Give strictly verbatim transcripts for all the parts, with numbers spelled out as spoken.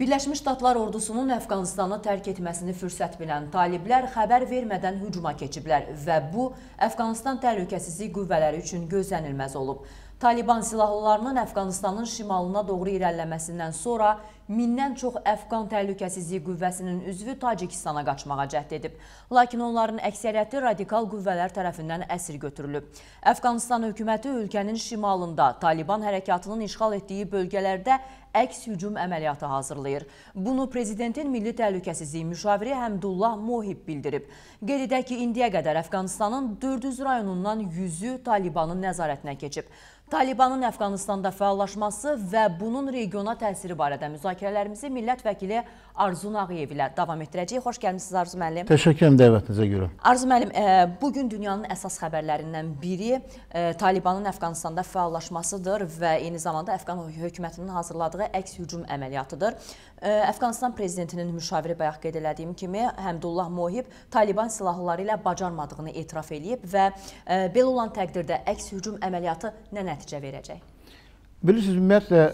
Birləşmiş Ştatlar ordusunun Əfqanistanı tərk etməsini fürsət bilən taliblər xəbər vermədən hücuma keçiblər və bu, Əfqanistan təhlükəsizlik qüvvələri üçün gözlənilməz olub. Taliban silahlılarının Əfqanistanın şimalına doğru irəliləməsindən sonra mindən çox Əfqan təhlükəsizlik qüvvəsinin üzvü Tacikistana qaçmağa cəhd edib. Lakin onların əksəriyyəti radikal qüvvələr tərəfindən əsir götürülüb. Əfqanistan hökuməti ölkənin şimalında Taliban hərəkatının işğal etdiyi bölgələrdə əks hücum əməliyyatı hazırlayır. Bunu Prezidentin Milli Təhlükəsizliyi müşaviri Həmdullah Mohib bildirib. Qeyd edək ki, indiyə qədər Əfqanistanın dörd yüz rayonundan yüzü Talibanın nəzarətinə keçib. Talibanın Əfqanistanda fəallaşması və bunun regiona təsiri barədə müzakirələrimizi millət vəkili Arzu Nağiyev ilə davam etdirəcəyik. Xoş gəlmişsiniz Arzu müəllim. Təşəkkür edəm dəvətinizə görə. Arzu müəllim, bugün dünyanın əsas xəbərlərindən biri Talibanın Əfqanistanda fəallaşmasıdır və eyni zamanda Əfqan hökumətinin hazırladığı əks hücum əməliyyatıdır. Əfqanistan prezidentinin müşaviri bayaq qeyd elədiyim kimi Həmdullah Mohib Taliban silahlıları ilə bacarmadığını etiraf edib və belə olan təqdirdə əks hücum əməliyyatı nə nəticə verəcək? Bilirsiniz, ümumiyyətlə,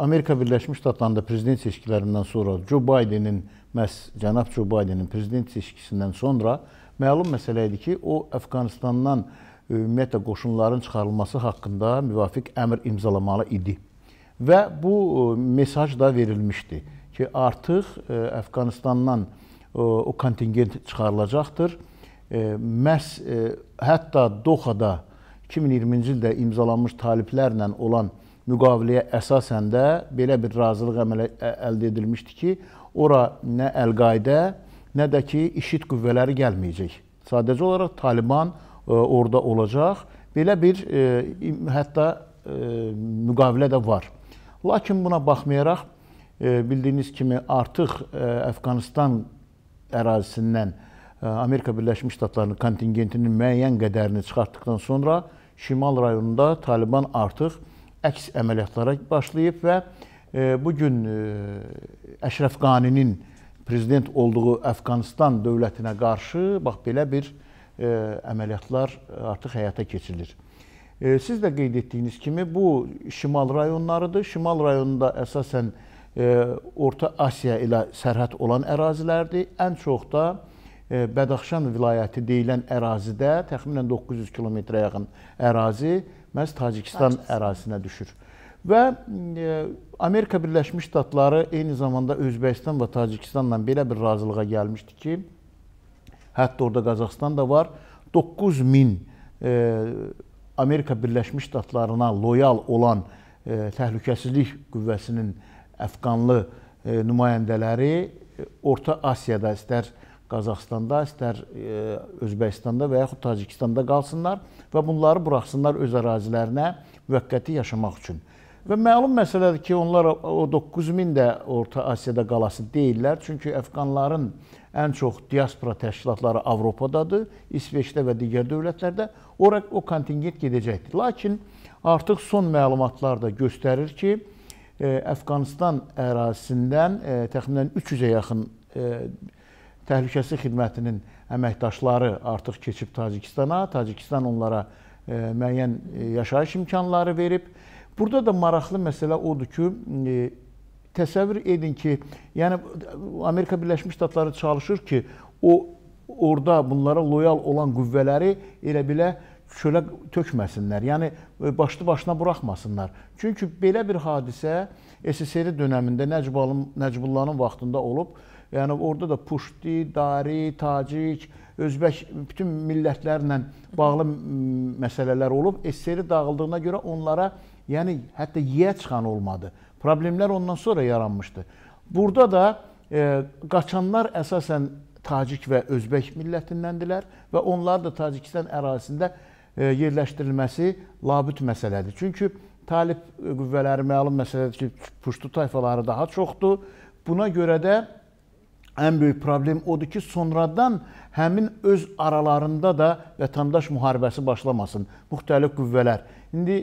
Amerika Birləşmiş Ştatlarında prezident seçkilərindən sonra Joe Bidenin, məhz cənab Joe Bidenin prezident seçkisindən sonra məlum məsələ idi ki, o, Əfqanistandan ümumiyyətlə qoşunların çıxarılması haqqında müvafiq əmr imzalamalı idi. Və bu mesaj da verilmişdi ki, artıq Əfqanistandan o kontingent çıxarılacaqdır. Məhz hətta Dohada iki min iyirminci ildə imzalanmış taliblərlə olan müqaviləyə əsasən də belə bir razılıq əldə edilmişdi ki, ora nə Əl-Qaydə, nə də ki, işid qüvvələri gəlməyəcək. Sadəcə olaraq Taliban orada olacaq. Belə bir hətta müqavilə də var. Lakin buna baxmayaraq, bildiyiniz kimi artıq Əfqanistan ərazisindən Amerika Birləşmiş Ştatlarının kontingentinin müəyyən qədərini çıxartdıqdan sonra Şimal rayonunda Taliban artıq əks əməliyyatlara başlayıb və bugün Əşrəf Qaninin prezident olduğu Əfqanistan dövlətinə qarşı bax, belə bir əməliyyatlar artıq həyata keçirilir. Siz də qeyd etdiyiniz kimi bu Şimal rayonlarıdır. Şimal rayonunda əsasən Orta Asiya ilə sərhəd olan ərazilərdir. Ən çox da Bədəxşan vilayəti deyilən ərazidə təxminən doqquz yüz kilometrə yaxın ərazi məhz Tacikistan ərazisinə düşür. Və Amerika Birləşmiş Ştatları eyni zamanda Özbəkistan və Tacikistanla belə bir razılığa gəlmişdi ki, hətta orada Qazaxıstan da var, doqquz min Amerika Birləşmiş Ştatlarına loyal olan təhlükəsizlik qüvvəsinin əfqanlı nümayəndələri Orta Asiyada istər Qazaxıstanda, istər Özbəkistanda və yaxud Tacikistanda qalsınlar və bunları buraxsınlar öz ərazilərinə müvəqqəti yaşamaq üçün. Və məlum məsələdir ki, onlar o doqquz min də Orta Asiyada qalası deyirlər, çünki əfqanların ən çox diaspora təşkilatları Avropadadır, İsveçdə və digər dövlətlərdə, oraq o kontingent gedəcəkdir. Lakin artıq son məlumatlar da göstərir ki, Əfqanistan ərazisindən təxminən üç yüzə yaxın Təhlükəsizlik xidmətinin əməkdaşları artıq keçib Tacikistana. Tacikistan onlara müəyyən yaşayış imkanları verib. Burada da maraqlı məsələ odur ki, təsəvvür edin ki, yəni Amerika Birləşmiş Ştatları çalışır ki, o orada bunlara loyal olan qüvvələri elə bilə çölə tökməsinlər, yəni başlı-başına buraxmasınlar. Çünki belə bir hadisə S S R dönəmində Nəcbullahın vaxtında olub. Yəni, orada da Puşti, Dari, Tacik, Özbək, bütün millətlərlə bağlı məsələlər olub. S S R dağıldığına görə onlara, yəni, hətta yeyə çıxan olmadı. Problemlər ondan sonra yaranmışdı. Burada da qaçanlar əsasən Tacik və Özbək millətindəndilər və onlar da Tacikistan ərazisində yerləşdirilməsi labüd məsələdir. Çünki talib qüvvələri məlum məsələdir ki, Puştu tayfaları daha çoxdur. Buna görə də ən böyük problem odur ki, sonradan həmin öz aralarında da vətəndaş müharibəsi başlamasın, müxtəlif qüvvələr. İndi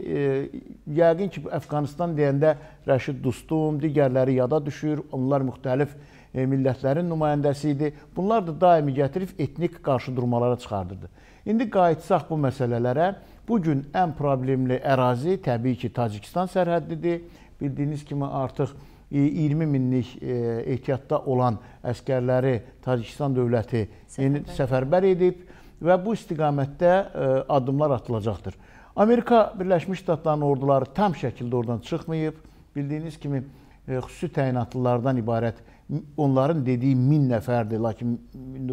yəqin ki, Əfqanistan deyəndə Rəşid Dostum, digərləri yada düşür, onlar müxtəlif millətlərin nümayəndəsi idi. Bunlar da daimi gətirib etnik qarşıdurmalara çıxardırdı. İndi qayıtsaq bu məsələlərə, bugün ən problemli ərazi təbii ki, Tacikistan sərhəddidir. Bildiyiniz kimi artıq iyirmi minlik ehtiyatda olan əskərləri Tacikistan dövləti səfərbər edib və bu istiqamətdə addımlar atılacaqdır. Amerika Birləşmiş Ştatlarının orduları tam şəkildə oradan çıxmayıb. Bildiyiniz kimi, xüsusi təyinatlılardan ibarət onların dediyi min nəfərdir, lakin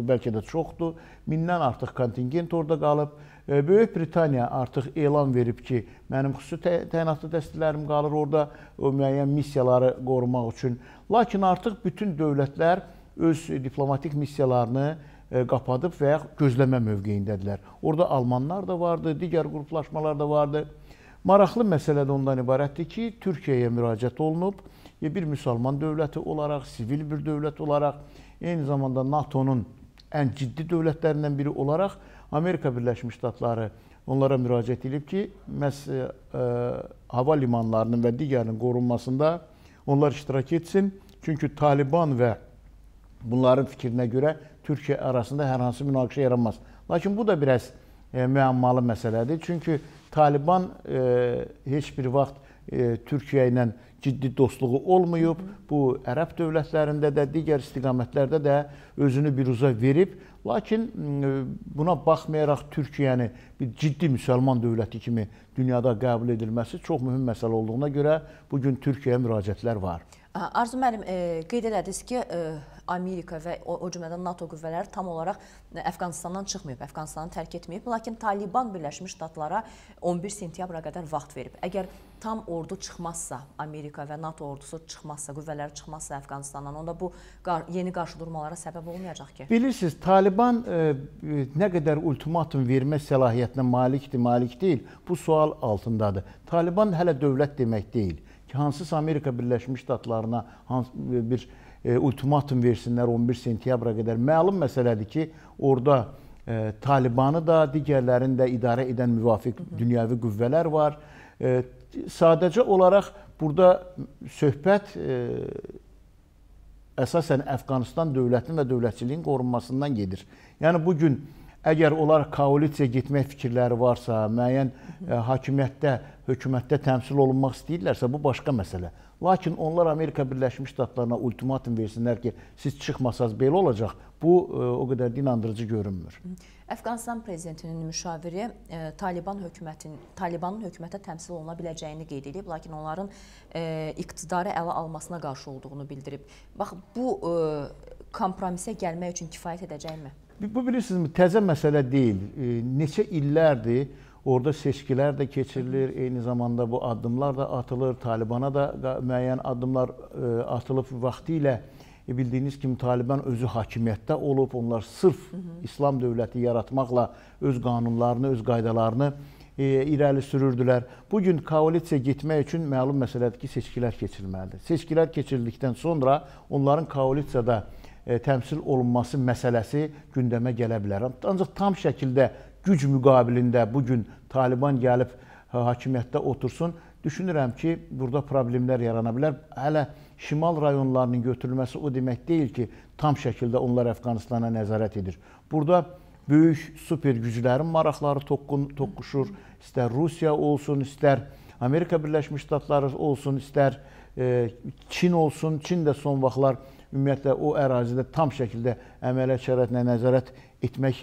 bəlkə də çoxdur. Mindən artıq kontingent orada qalıb. Böyük Britaniya artıq elan verib ki, mənim xüsusi təyinatlı dəstələrim qalır orada müəyyən missiyaları qorumaq üçün. Lakin artıq bütün dövlətlər öz diplomatik missiyalarını qapadıb və yaxud gözləmə mövqeyindədirlər. Orada almanlar da vardı, digər qruplaşmalar da vardı. Maraqlı məsələ də ondan ibarətdir ki, Türkiyəyə müraciət olunub, bir müsəlman dövləti olaraq, sivil bir dövlət olaraq, eyni zamanda NATO'nun ən ciddi dövlətlərindən biri olaraq Amerika Birləşmiş Ştatları onlara müraciət edib ki, məhz hava limanlarının və digərinin qorunmasında onlar iştirak etsin. Çünki Taliban və bunların fikrinə görə Türkiyə arasında hər hansı münaqişə yaranmaz. Lakin bu da biraz müəmmalı məsələdir. Çünki Taliban heç bir vaxt Türkiyə ilə ciddi dostluğu olmayıb. Bu, Ərəb dövlətlərində də, digər istiqamətlərdə də özünü bir uza verib. Lakin buna baxmayaraq Türkiyəni bir ciddi müsəlman dövləti kimi dünyada qəbul edilməsi çox mühüm məsələ olduğuna görə bugün Türkiyəyə müraciətlər var. Arzu müəllim, qeyd elədiniz ki, Amerika və o cümlədən NATO qüvvələri tam olaraq Əfqanistandan çıxmayıb, Əfqanistanı tərk etməyib. Lakin Taliban Birləşmiş Ştatlara on bir sentyabra qədər vaxt verib. Əgər tam ordu çıxmazsa, Amerika və NATO ordusu çıxmazsa, qüvvələri çıxmazsa Əfqanistandan, onda bu yeni qarşıdurmalara səbəb olmayacaq ki? Bilirsiniz, Taliban nə qədər ultimatum vermə səlahiyyətinə malikdir, malik deyil, bu sual altındadır. Taliban hələ dövlət demək deyil. Hansısa Amerika Birləşmiş Ştatlarına bir ultimatum versinlər on bir sentyabra qədər. Məlum məsələdir ki, orada Talibanı da, digərlərini də idarə edən müvafiq dünyavi qüvvələr var. Sadəcə olaraq burada söhbət əsasən Əfqanistan dövlətinin və dövlətçiliyin qorunmasından gedir. Yəni, bugün əgər onlar koalisiyaya getmək fikirləri varsa, müəyyən hakimiyyətdə, hökumətdə təmsil olunmaq istəyirlərsə, bu başqa məsələ. Lakin onlar Amerika Birləşmiş Ştatlarına ultimatum versinlər ki, siz çıxmasanız belə olacaq, bu o qədər inandırıcı görünmür. Əfqanistan prezidentinin müşaviri Talibanın hökumətə təmsil oluna biləcəyini qeyd edib, lakin onların iqtidarı ələ almasına qarşı olduğunu bildirib. Bax, bu kompromisə gəlmək üçün kifayət edəcəkmi? Bu, bilirsinizmi, təzə məsələ deyil. Neçə illərdir orada seçkilər də keçirilir, eyni zamanda bu addımlar da atılır, Talibana da müəyyən addımlar atılıb. Vaxtı ilə bildiyiniz kimi Taliban özü hakimiyyətdə olub, onlar sırf İslam dövləti yaratmaqla öz qanunlarını, öz qaydalarını irəli sürürdülər. Bugün koalisiyaya getmək üçün məlum məsələdir ki, seçkilər keçirilməlidir. Seçkilər keçirildikdən sonra onların koalisiyada təmsil olunması məsələsi gündəmə gələ bilər. Ancaq tam şəkildə güc müqabilində bugün Taliban gəlib hakimiyyətdə otursun, düşünürəm ki, burada problemlər yarana bilər. Hələ şimal rayonlarının götürülməsi o demək deyil ki, tam şəkildə onlar Əfqanistana nəzarət edir. Burada böyük super güclərin maraqları toqquşur, istər Rusiya olsun, istər Amerika Birləşmiş Ştatları olsun, istər Çin olsun. Çin də son vaxtlar ümumiyyətlə o ərazidə tam şəkildə əmələ şərətinə nəzarət etmək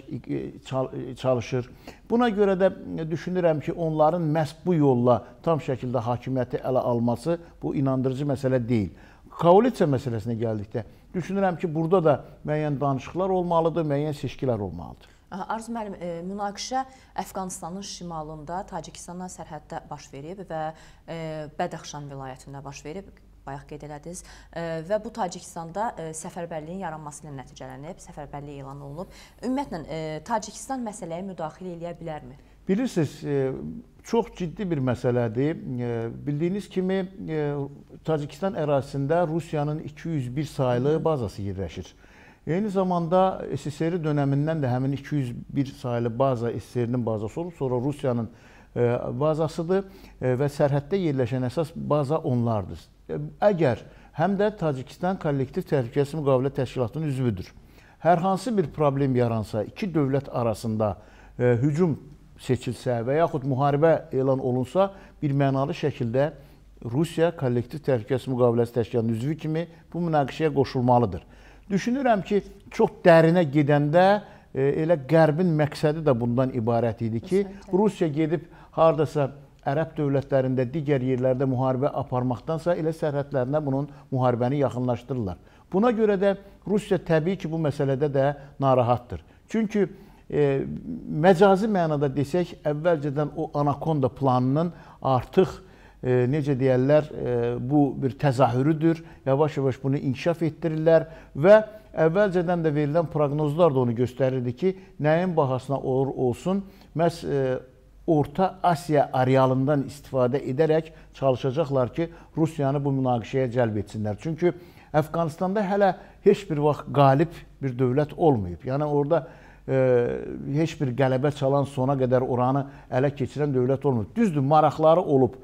çalışır. Buna görə də düşünürəm ki, onların məhz bu yolla tam şəkildə hakimiyyəti ələ alması bu inandırıcı məsələ deyil. Koalisiya məsələsinə gəldikdə düşünürəm ki, burada da müəyyən danışıqlar olmalıdır, müəyyən seçkilər olmalıdır. Arzu müəllim, münaqişə Əfqanistanın şimalında Tacikistanla sərhəddə baş verib və Bədəxşan vilayətində baş verib. Bayaq qeyd elədiniz və bu Tacikistanda səfərbərliyin yaranması ilə nəticələnib, səfərbərlik elan olunub. Ümumiyyətlə, Tacikistan məsələyə müdaxilə eləyə bilərmi? Bilirsiniz, çox ciddi bir məsələdir. Bildiyiniz kimi, Tacikistan ərazisində Rusiyanın iki yüz bir saylı bazası yerləşir. Eyni zamanda S S R dönəmindən də həmin iki yüz bir saylı baza S S R-nin bazası olub, sonra Rusiyanın bazasıdır və sərhəddə yerləşən əsas baza onlardır. Əgər həm də Tacikistan Kollektiv Təhlükəsiz Müqavilə Təşkilatının üzvüdür. Hər hansı bir problem yaransa, iki dövlət arasında hücum seçilsə və yaxud müharibə elan olunsa, birmənalı şəkildə Rusiya kollektiv təhlükəsizlik müqaviləsi təşkilatının üzvü kimi bu münaqişəyə qoşulmalıdır. Düşünürəm ki, çox dərinə gedəndə elə Qərbin məqsədi də bundan ibarət idi ki, Rusiya gedib haradasa Ərəb dövlətlərində, digər yerlərdə müharibə aparmaqdansa elə sərhədlərinə bunun müharibəni yaxınlaşdırırlar. Buna görə də Rusiya təbii ki, bu məsələdə də narahatdır. Çünki e, məcazi mənada desək, əvvəlcədən o anakonda planının artıq E, necə deyərlər, e, bu bir təzahürüdür. Yavaş-yavaş bunu inkişaf etdirirlər və əvvəlcədən də verilən proqnozlar da onu göstərirdi ki, nəyin bahasına olur olsun, məhz e, Orta Asiya arealından istifadə edərək çalışacaqlar ki, Rusiyanı bu münaqişəyə cəlb etsinlər. Çünki Əfqanıstanda hələ heç bir vaxt qalib bir dövlət olmayıb. Yəni orada e, heç bir qələbə çalan sona qədər oranı ələ keçirən dövlət olmayıb. Düzdür, maraqları olub.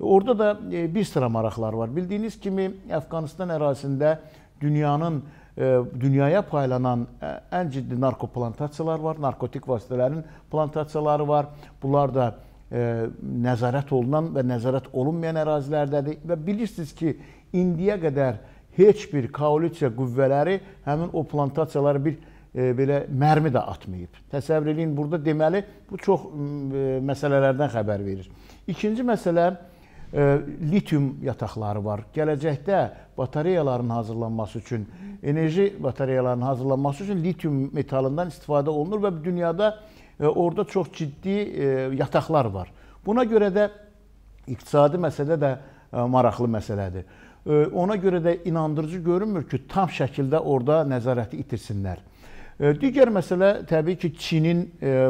Orada da bir sıra maraqlar var. Bildiyiniz kimi, Əfqanıstan ərazisində dünyanın, dünyaya paylanan ən ciddi narkoplantasiyalar var, narkotik vasitələrin plantasiyaları var. Bunlar da nəzarət olunan və nəzarət olunmayan ərazilərdədir. Və bilirsiniz ki, indiyə qədər heç bir koalisiya qüvvələri həmin o plantasiyaları bir belə mərmi də atmayıb. Təsəvvür edin, burada deməli, bu çox məsələlərdən xəbər verir. İkinci məsələ, litium yataqları var. Gələcəkdə batareyaların hazırlanması üçün, enerji batareyalarının hazırlanması üçün litium metalından istifadə olunur və dünyada orada çox ciddi yataqlar var. Buna görə də iqtisadi məsələ də maraqlı məsələdir. Ona görə də inandırıcı görünmür ki, tam şəkildə orada nəzarəti itirsinlər. Digər məsələ təbii ki, Çinin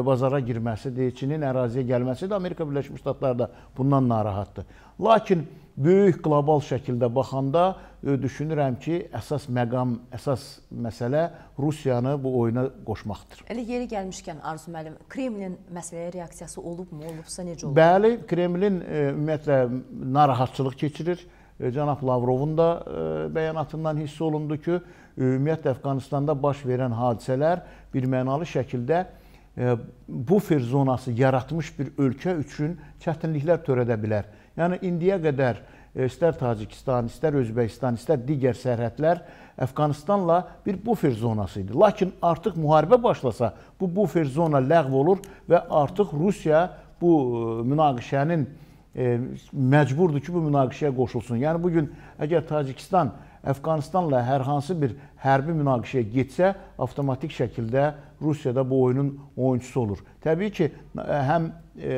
bazara girməsidir, Çinin əraziyə gəlməsidir. Amerika Birləşmiş Ştatları da bundan narahatdır. Lakin böyük qlobal şəkildə baxanda düşünürəm ki, əsas məqam, əsas məsələ Rusiyanı bu oyuna qoşmaqdır. Elə yeri gəlmişkən, Arzu müəllim, Kremlin məsələyə reaksiyası olubmu, olubsa necə olur? Bəli, Kremlin ümumiyyətlə narahatçılıq keçirir. Cənab Lavrovun da bəyanatından hiss olundu ki, ümumiyyətlə Əfqanıstanda baş verən hadisələr birmənalı şəkildə bufer zonası yaratmış bir ölkə üçün çətinliklər törədə bilər. Yəni, indiyə qədər istər Tacikistan, istər Özbəkistan, istər digər sərhədlər Əfqanistanla bir bufer zonası idi. Lakin artıq müharibə başlasa, bu bufer zona ləğv olur və artıq Rusiya bu münaqişənin məcburdur ki, bu münaqişəyə qoşulsun. Yəni, bugün əgər Tacikistan Əfqanistanla hər hansı bir hərbi münaqişəyə getsə, avtomatik şəkildə Rusiyada bu oyunun oyuncusu olur. Təbii ki, həm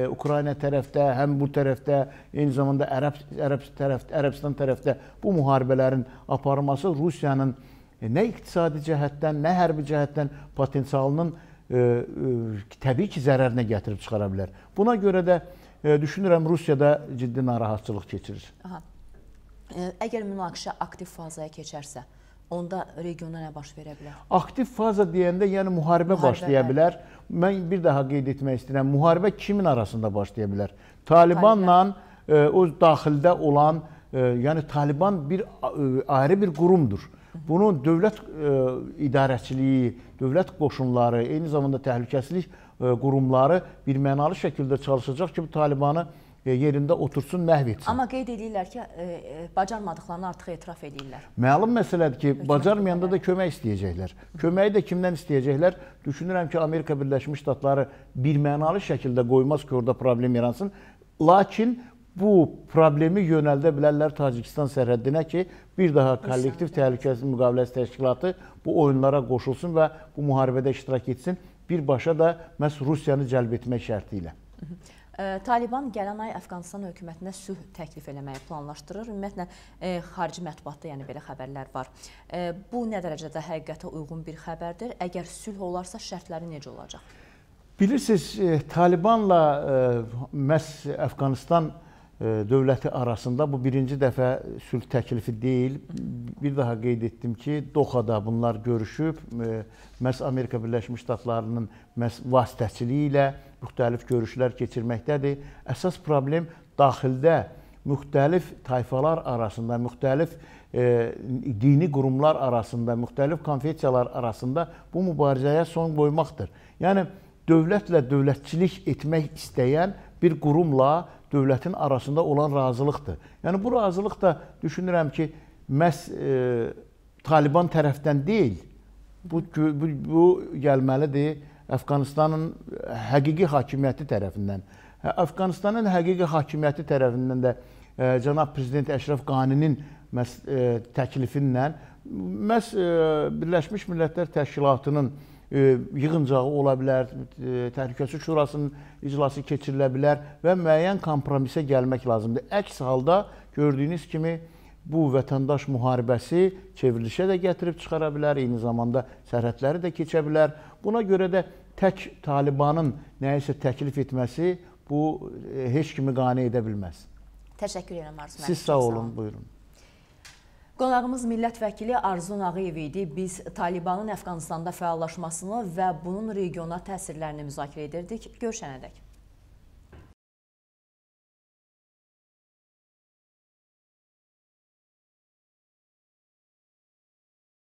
Ukrayna tərəfdə, həm bu tərəfdə, eyni zamanda Ərəb, Ərəb tərəf, Ərəbistan tərəfdə bu müharibələrin aparılması Rusiyanın nə iqtisadi cəhətdən, nə hərbi cəhətdən potensialının təbii ki, zərərinə gətirib çıxara bilər. Buna görə də düşünürəm, Rusiyada ciddi narahatçılıq keçirir. Aha. Əgər münaqişə aktiv fazaya keçərsə, onda regionda nə baş verə bilər? Aktiv faza deyəndə, yəni müharibə, müharibə başlaya bilər. Mən bir daha qeyd etmək istəyirəm, müharibə kimin arasında başlaya bilər? Talibanla Taliban. O daxildə olan, yəni Taliban bir ayrı bir qurumdur. Bunun dövlət idarəçiliyi, dövlət qoşunları, eyni zamanda təhlükəsizlik qurumları birmənalı şəkildə çalışacaq ki, bu Talibanı yerində otursun, məhv etsin. Amma qeyd edirlər ki, bacarmadıqlarını artıq etiraf edirlər. Məlum məsələdir ki, bacarmayanda da kömək istəyəcəklər. Köməyi də kimdən istəyəcəklər? Düşünürəm ki, Amerika Birləşmiş Ştatları birmənalı şəkildə qoymaz ki, orada problem yaransın. Lakin bu problemi yönəldə bilərlər Tacikistan sərhəddinə ki, bir daha kollektiv təhlükəsizlik müqaviləsi təşkilatı bu oyunlara qoşulsun və bu müharibədə iştirak etsin. Birbaşa da məhz Rusiyanı cəlb etmək şərti ilə. Taliban gələn ay Əfqanistan hökumətinə sülh təklif eləməyi planlaşdırır. Ümumiyyətlə, xarici mətbuatda yəni belə xəbərlər var. Bu nə dərəcədə həqiqətə uyğun bir xəbərdir? Əgər sülh olarsa, şərtləri necə olacaq? Bilirsiniz, Talibanla məhz Əfqanistan dövləti arasında bu birinci dəfə sülh təklifi deyil. Bir daha qeyd etdim ki, Dohada bunlar görüşüb, məhz Amerika Birləşmiş Ştatlarının məhz vasitəçiliyi ilə müxtəlif görüşlər keçirməkdədir. Əsas problem daxildə müxtəlif tayfalar arasında, müxtəlif dini qurumlar arasında, müxtəlif konfessiyalar arasında bu mübarizəyə son qoymaqdır. Yəni, dövlətlə dövlətçilik etmək istəyən bir qurumla dövlətin arasında olan razılıqdır. Yəni bu razılıq da düşünürəm ki, məhz e, Taliban tərəfdən deyil, bu, bu, bu gəlməlidir Əfqanistanın həqiqi hakimiyyəti tərəfindən. Əfqanistanın həqiqi hakimiyyəti tərəfindən də e, Cənab Prezident Əşrəf Qaninin məhz, e, təklifinlə məhz e, Birləşmiş Millətlər Təşkilatının yığıncağı ola bilər, Təhlükəsizlik Şurasının iclası keçirilə bilər və müəyyən kompromisə gəlmək lazımdır. Əks halda gördüyünüz kimi bu vətəndaş müharibəsi çevrilişə də gətirib çıxara bilər, eyni zamanda sərhədləri də keçə bilər. Buna görə də tək Talibanın nəyisə təklif etməsi bu heç kimi qane edə bilməz. Təşəkkür edirəm Arzu müəllim. Siz sağ olun, buyurun. Qonağımız millət vəkili Arzu Nağiyev idi. Biz Talibanın Əfqanıstanda fəallaşmasını və bunun regiona təsirlərini müzakirə edirdik. Görüşənədək.